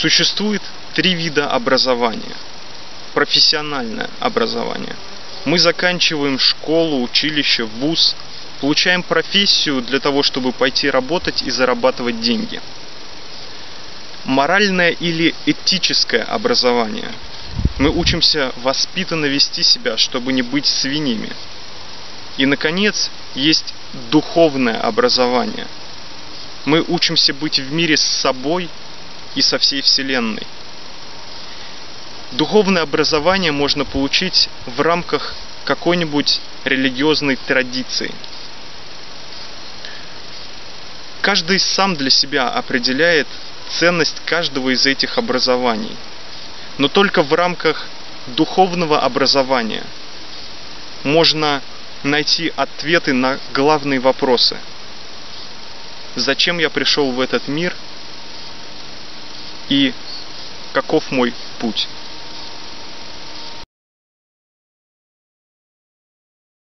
Существует три вида образования. Профессиональное образование. Мы заканчиваем школу, училище, вуз, получаем профессию для того, чтобы пойти работать и зарабатывать деньги. Моральное или этическое образование. Мы учимся воспитанно вести себя, чтобы не быть свиньями. И, наконец, есть духовное образование. Мы учимся быть в мире с собой и со всей Вселенной. Духовное образование можно получить в рамках какой-нибудь религиозной традиции. Каждый сам для себя определяет ценность каждого из этих образований, но только в рамках духовного образования можно найти ответы на главные вопросы. Зачем я пришел в этот мир и каков мой путь?